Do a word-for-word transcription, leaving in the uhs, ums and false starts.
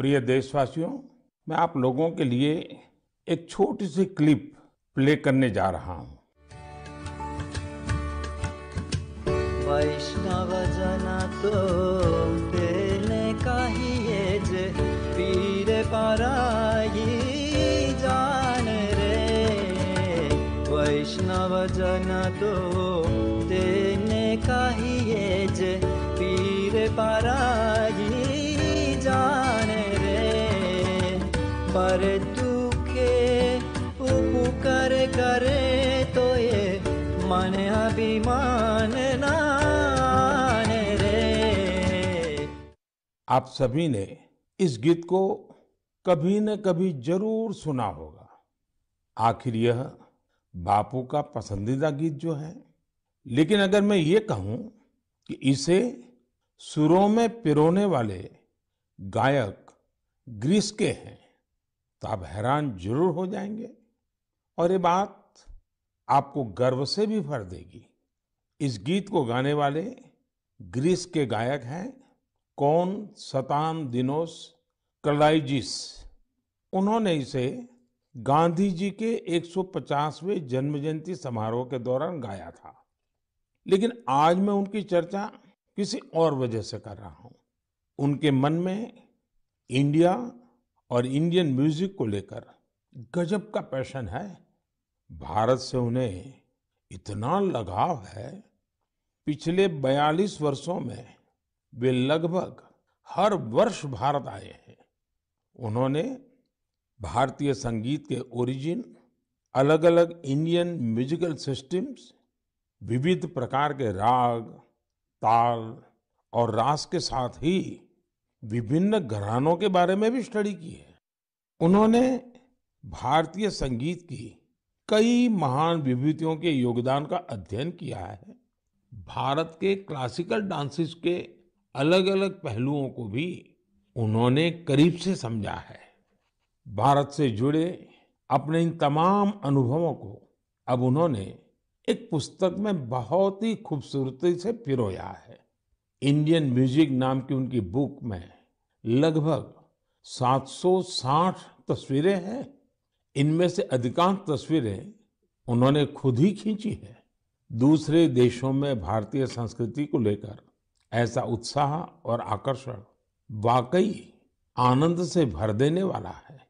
प्रिय देशवासियों, मैं आप लोगों के लिए एक छोटी सी क्लिप प्ले करने जा रहा हूँ। वैष्णव जना तो तेने कहिए जे पीर पराई जान रे, वैष्णव जना तो तेने कहिए जे पीर पराई जान रे, पर तू के उपकार करे तो ये मन अभिमान ना। आप सभी ने इस गीत को कभी न कभी जरूर सुना होगा। आखिर यह बापू का पसंदीदा गीत जो है, लेकिन अगर मैं ये कहूँ कि इसे सुरों में पिरोने वाले गायक ग्रीस के हैं तो आप हैरान जरूर हो जाएंगे, और ये बात आपको गर्व से भी भर देगी। इस गीत को गाने वाले ग्रीस के गायक हैं कॉन्स्टान्तिन दिनोस कलाइजिस। उन्होंने इसे गांधी जी के एक सौ पचासवें जन्म जयंती समारोह के दौरान गाया था, लेकिन आज मैं उनकी चर्चा किसी और वजह से कर रहा हूँ। उनके मन में इंडिया और इंडियन म्यूजिक को लेकर गजब का पैशन है। भारत से उन्हें इतना लगाव है, पिछले बयालीस वर्षों में वे लगभग हर वर्ष भारत आए हैं। उन्होंने भारतीय संगीत के ओरिजिन, अलग अलग इंडियन म्यूजिकल सिस्टम्स, विविध प्रकार के राग, ताल और रास के साथ ही विभिन्न घरानों के बारे में भी स्टडी की है। उन्होंने भारतीय संगीत की कई महान विभूतियों के योगदान का अध्ययन किया है। भारत के क्लासिकल डांसेस के अलग अलग पहलुओं को भी उन्होंने करीब से समझा है। भारत से जुड़े अपने इन तमाम अनुभवों को अब उन्होंने एक पुस्तक में बहुत ही खूबसूरती से पिरोया है। इंडियन म्यूजिक नाम की उनकी बुक में लगभग सात सौ साठ तस्वीरें हैं। इनमें से अधिकांश तस्वीरें उन्होंने खुद ही खींची हैं। दूसरे देशों में भारतीय संस्कृति को लेकर ऐसा उत्साह और आकर्षण वाकई आनंद से भर देने वाला है।